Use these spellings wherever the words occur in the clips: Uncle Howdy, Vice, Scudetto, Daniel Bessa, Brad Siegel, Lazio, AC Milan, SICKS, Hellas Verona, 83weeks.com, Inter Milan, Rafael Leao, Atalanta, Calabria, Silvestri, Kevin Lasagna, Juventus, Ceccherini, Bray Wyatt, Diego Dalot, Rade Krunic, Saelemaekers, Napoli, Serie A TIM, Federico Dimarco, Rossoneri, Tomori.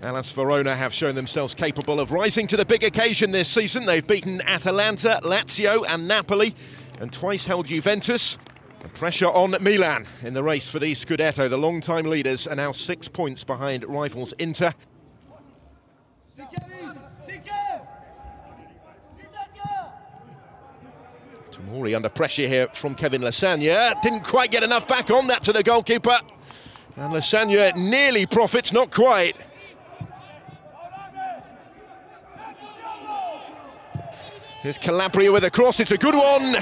Hellas Verona have shown themselves capable of rising to the big occasion this season. They've beaten Atalanta, Lazio and Napoli, and twice held Juventus. The pressure on Milan in the race for the Scudetto. The long-time leaders are now 6 points behind rivals Inter. Tomori under pressure here from Kevin Lasagna. Didn't quite get enough back on that to the goalkeeper. And Lasagna nearly profits, not quite. Here's Calabria with a cross, it's a good one.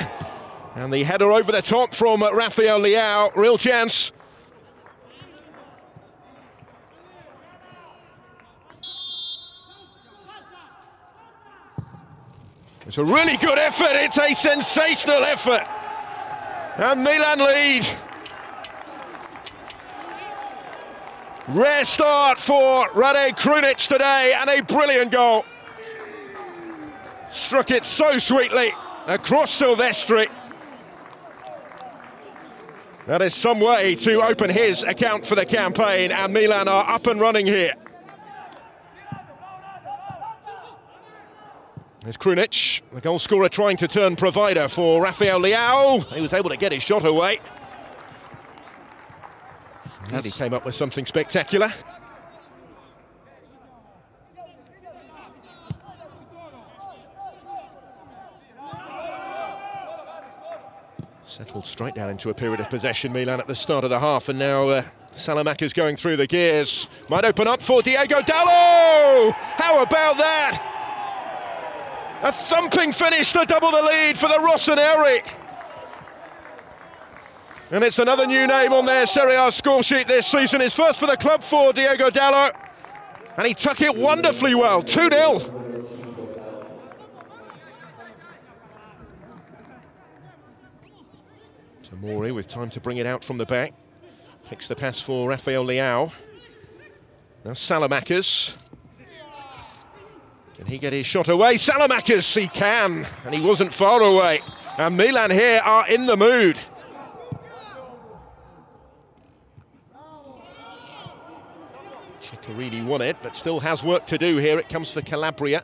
And the header over the top from Rafael Leao, real chance. It's a really good effort, it's a sensational effort. And Milan lead. Rare start for Rade Krunic today, and a brilliant goal. Struck it so sweetly across Silvestri. That is some way to open his account for the campaign, and Milan are up and running here. There's Krunic, the goal scorer, trying to turn provider for Rafael Leao. He was able to get his shot away. And he came up with something spectacular. Settled straight down into a period of possession, Milan, at the start of the half, and now Saelemaekers going through the gears. Might open up for Diego Dalot! How about that? A thumping finish to double the lead for the Rossoneri. And it's another new name on their Serie A score sheet this season. His first for the club for Diego Dalot, and he tuck it wonderfully well, 2-0. Tomori with time to bring it out from the back. Picks the pass for Rafael Leao. Now Saelemaekers. Can he get his shot away? Saelemaekers, he can. And he wasn't far away. And Milan here are in the mood. Ceccherini won it, but still has work to do here. It comes for Calabria.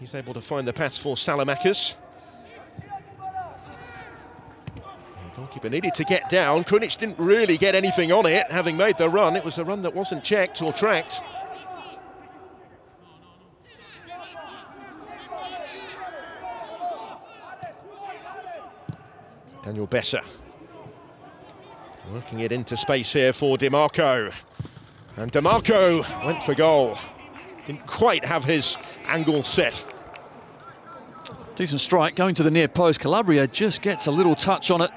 He's able to find the pass for Saelemaekers. Goalkeeper needed to get down. Krunic didn't really get anything on it, having made the run. It was a run that wasn't checked or tracked. Daniel Bessa working it into space here for Dimarco. And Dimarco went for goal. Didn't quite have his angle set. Decent strike going to the near post. Calabria just gets a little touch on it.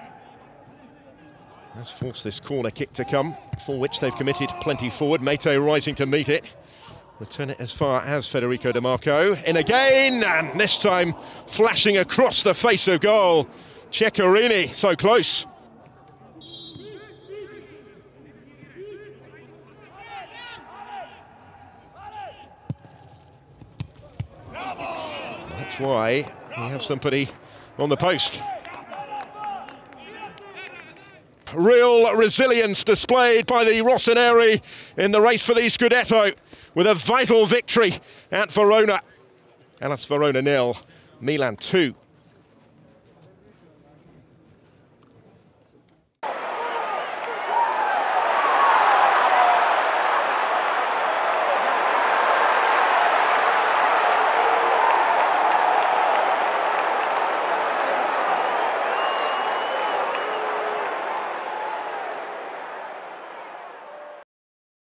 Has forced this corner kick to come, for which they've committed plenty forward. Mate rising to meet it. Return it as far as Federico Dimarco. In again, and this time flashing across the face of goal. Ceccherini, so close. That's why we have somebody on the post. Real resilience displayed by the Rossoneri in the race for the Scudetto, with a vital victory at Verona. Hellas Verona 0, Milan 2.